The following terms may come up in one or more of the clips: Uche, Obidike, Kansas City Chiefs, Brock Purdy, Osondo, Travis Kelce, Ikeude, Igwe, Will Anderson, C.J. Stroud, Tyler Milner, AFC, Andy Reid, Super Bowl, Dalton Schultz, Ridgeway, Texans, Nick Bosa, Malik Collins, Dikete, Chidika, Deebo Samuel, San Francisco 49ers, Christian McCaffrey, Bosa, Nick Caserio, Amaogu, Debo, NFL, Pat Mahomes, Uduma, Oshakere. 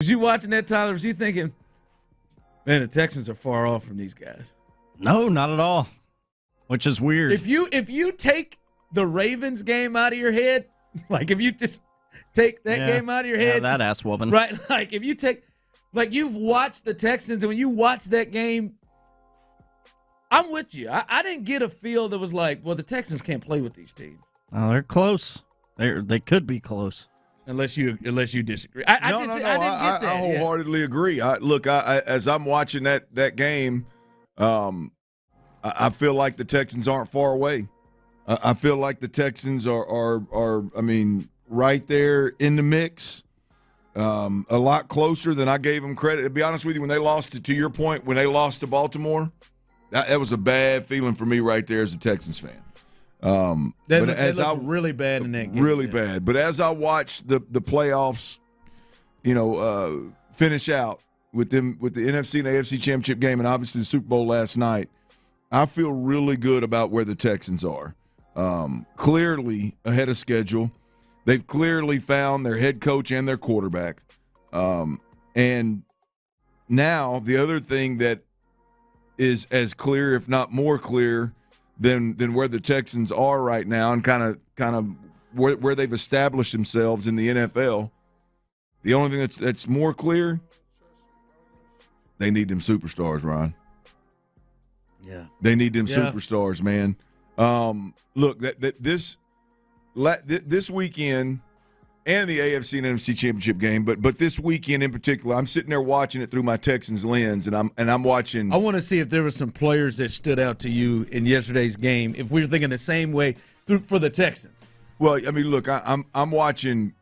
Was you watching that, Tyler? Was you thinking, man, the Texans are far off from these guys? No, not at all, which is weird. If you take the Ravens game out of your head, like if you just take that game out of your head. Yeah, that ass whooping. Right, like if you take, like you've watched the Texans, and when you watch that game, I'm with you. I didn't get a feel that was like, well, the Texans can't play with these teams. Oh, they're close. They could be close. Unless you disagree. I wholeheartedly agree. Look, as I'm watching that game, I feel like the Texans aren't far away. I feel like the Texans are I mean, right there in the mix, a lot closer than I gave them credit. To be honest with you, when they lost to your point, when they lost to Baltimore, that was a bad feeling for me right there as a Texans fan. Really bad in that game. Really bad. But as I watch the playoffs, finish out with them with the NFC and AFC championship game, and obviously the Super Bowl last night, I feel really good about where the Texans are. Clearly ahead of schedule. They've clearly found their head coach and their quarterback. And now the other thing that is as clear, if not more clear, than where the Texans are right now, and kind of where they've established themselves in the NFL. The only thing that's more clear, they need them superstars, Ron. Yeah, they need them superstars, man. Look, this weekend and the AFC and NFC championship game, but this weekend in particular, I'm sitting there watching it through my Texans lens, and I'm watching. I want to see if there were some players that stood out to you in yesterday's game, if we were thinking the same way for the Texans. Well, I mean, look, I'm watching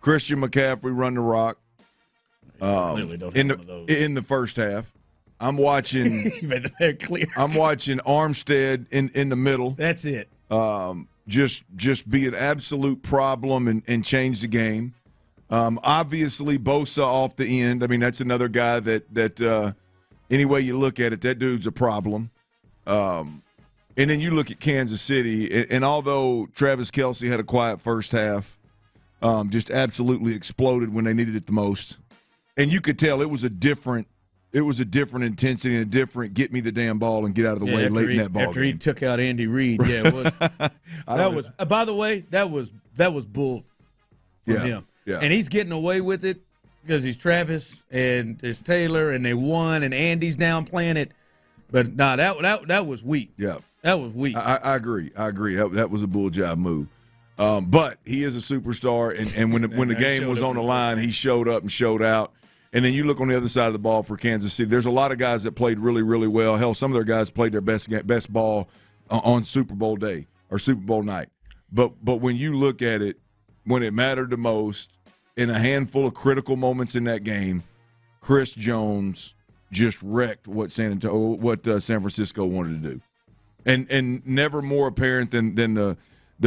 Christian McCaffrey run the rock. Clearly don't have one of those. In the first half. I'm watching. They're clear. I'm watching Armstead in the middle. That's it. Just be an absolute problem and change the game. Obviously, Bosa off the end. I mean, that's another guy that any way you look at it, that dude's a problem. And then you look at Kansas City, and although Travis Kelce had a quiet first half, just absolutely exploded when they needed it the most. And you could tell it was a different intensity and a different get me the damn ball and get out of the way late in that ball after game. He took out Andy Reid. Yeah, it was. By the way, that was bull from him. Yeah. And he's getting away with it because he's Travis and there's Taylor and they won and Andy's down playing it. But no, that was weak. Yeah. That was weak. I agree. That was a bull job move. But he is a superstar, and when the game was on the line, he showed up and showed out. And then you look on the other side of the ball for Kansas City. There's a lot of guys that played really, really well. Hell, some of their guys played their best ball on Super Bowl day or Super Bowl night. But when you look at it, when it mattered the most, in a handful of critical moments in that game, Chris Jones just wrecked what San Francisco wanted to do, and never more apparent than the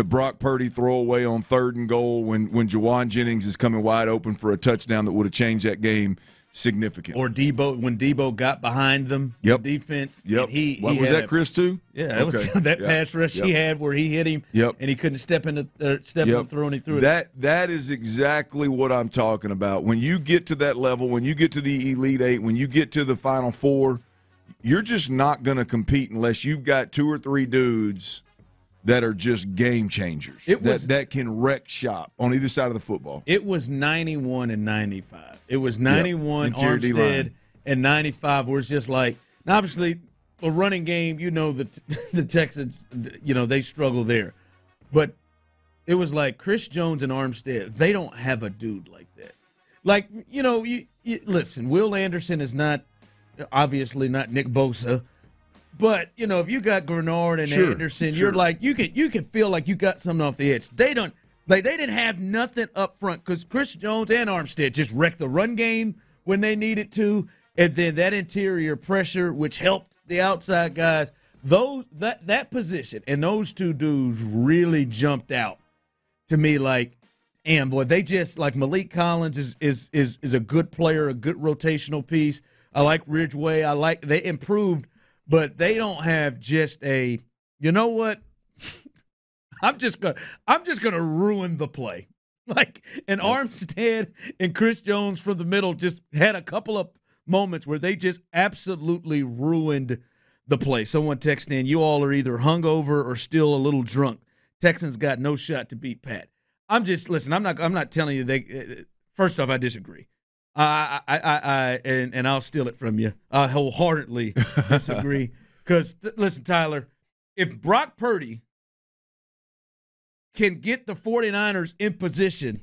Brock Purdy throwaway on 3rd and goal when Jawan Jennings is coming wide open for a touchdown that would have changed that game significantly. Or Debo, when Debo got behind them, the defense. Yep. Was that Chris too? Yeah, okay. It was that pass rush he had where he hit him. Yep. And he couldn't step up through, and he threw it. That is exactly what I'm talking about. When you get to that level, when you get to the Elite Eight, when you get to the Final Four, you're just not going to compete unless you've got 2 or 3 dudes that are just game changers. That can wreck shop on either side of the football. It was 91 and 95. It was 91 Armstead and 95 where it's just like, now obviously a running game, the Texans, they struggle there. But it was like Chris Jones and Armstead, they don't have a dude like that. Like, listen, Will Anderson is obviously not Nick Bosa. But, if you got Grenard and Anderson, you're like, you can feel like you got something off the edge. They didn't have nothing up front because Chris Jones and Armstead just wrecked the run game when they needed to. And then that interior pressure, which helped the outside guys, that position and those two dudes really jumped out to me like, damn, boy, they just, like Malik Collins is a good player, a good rotational piece. I like Ridgeway. They improved. But they don't have just a, I'm just gonna ruin the play. Like, and Armstead and Chris Jones from the middle just had a couple of moments where they just absolutely ruined the play. Someone texted in, you all are either hungover or still a little drunk. Texans got no shot to beat Pat. I'm just, listen, I'm not telling you they, first off, I disagree. And I'll steal it from you. I wholeheartedly disagree. Because, listen, Tyler, if Brock Purdy can get the 49ers in position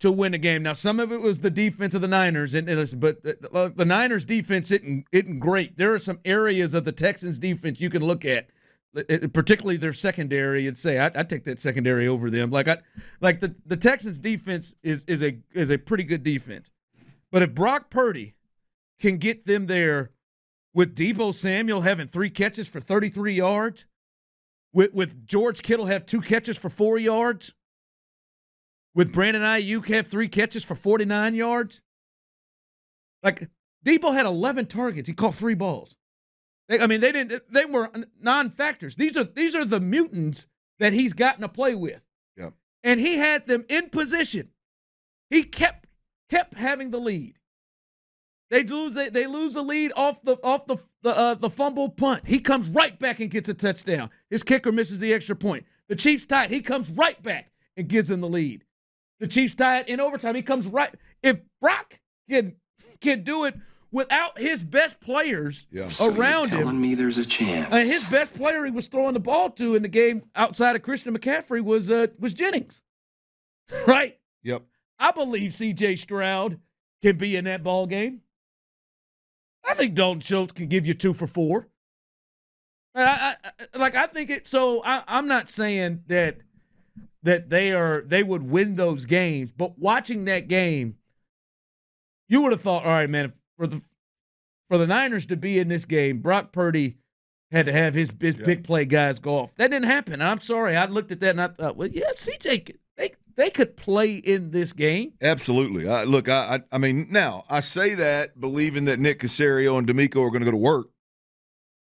to win the game. Now, some of it was the defense of the Niners, and listen, but the Niners' defense isn't great. There are some areas of the Texans' defense you can look at, particularly their secondary, and say, I take that secondary over them. Like the Texans' defense is a pretty good defense. But if Brock Purdy can get them there with Deebo Samuel having 3 catches for 33 yards, with George Kittle have 2 catches for 4 yards, with Brandon Aiyuk have 3 catches for 49 yards. Like, Debo had 11 targets. He caught 3 balls. They were non-factors. These are the mutants that he's gotten to play with. Yeah. And he had them in position. He kept having the lead. They lose the lead off the fumble punt. He comes right back and gets a touchdown. His kicker misses the extra point. The Chiefs tie it. He comes right back and gives them the lead. The Chiefs tie it in overtime. He comes right. If Brock can do it without his best players around him, telling me there's a chance. His best player he was throwing the ball to in the game outside of Christian McCaffrey was Jennings, right? Yep. I believe C.J. Stroud can be in that ball game. I think Dalton Schultz can give you 2 for 4. I think it. So I'm not saying that they would win those games, but watching that game, you would have thought, all right, man, for the Niners to be in this game, Brock Purdy had to have his big play guys go off. That didn't happen. And I'm sorry, I looked at that and I thought, well, yeah, CJ, they could play in this game. Absolutely. Now, I say that believing that Nick Caserio and D'Amico are going to go to work,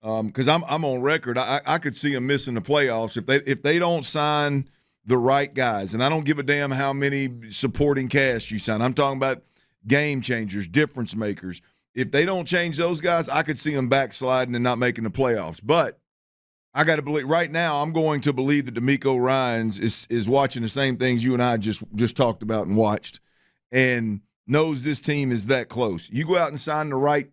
because I'm on record. I could see them missing the playoffs if they don't sign the right guys. And I don't give a damn how many supporting cast you sign. I'm talking about game changers, difference makers. If they don't change those guys, I could see them backsliding and not making the playoffs. But I got to believe right now. I'm going to believe that D'Amico Ryans is watching the same things you and I just talked about and watched, and knows this team is that close. You go out and sign the right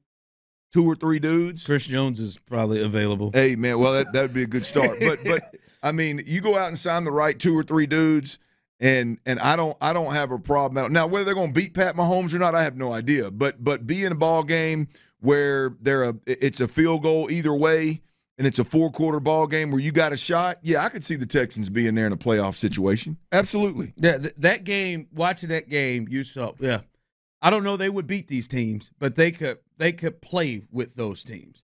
2 or 3 dudes. Chris Jones is probably available. Hey man, well that would be a good start. But I mean, you go out and sign the right 2 or 3 dudes, and I don't have a problem. Now whether they're going to beat Pat Mahomes or not, I have no idea. But be in a ball game where it's a field goal either way, and it's a 4-quarter ball game where you got a shot, yeah, I could see the Texans being there in a playoff situation. Absolutely. Yeah, that game, watching that game, you saw, yeah. I don't know they would beat these teams, but they could play with those teams.